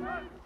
Run!